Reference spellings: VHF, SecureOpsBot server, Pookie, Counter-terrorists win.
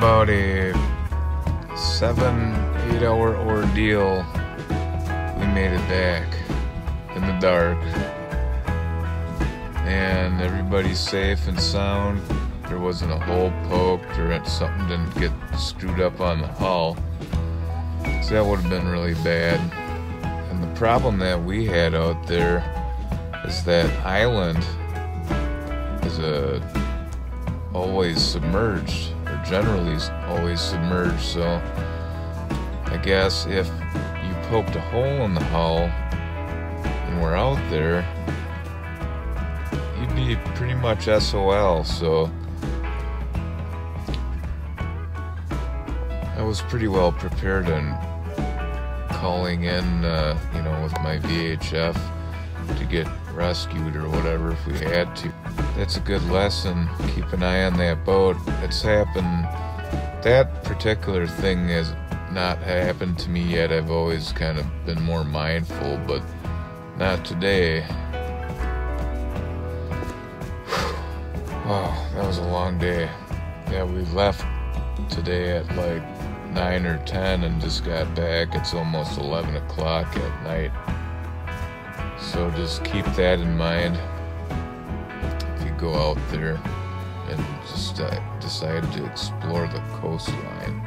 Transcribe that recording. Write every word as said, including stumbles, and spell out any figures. about a seven, eight hour ordeal. We made it back in the dark. And everybody's safe and sound. There wasn't a hole poked or something didn't get screwed up on the hull. So that would have been really bad. And the problem that we had out there is that island is a always submerged, or generally always submerged. So I guess if you poked a hole in the hull and were out there, you'd be pretty much S O L. So I was pretty well prepared in calling in, uh, you know, with my V H F to get rescued or whatever if we had to. That's a good lesson. Keep an eye on that boat. It's happened. That particular thing has not happened to me yet. I've always kind of been more mindful, but not today. Wow, that was a long day. Yeah, we left today at like nine or ten and just got back. It's almost eleven o'clock at night. So just keep that in mind if you go out there and just uh, decide to explore the coastline.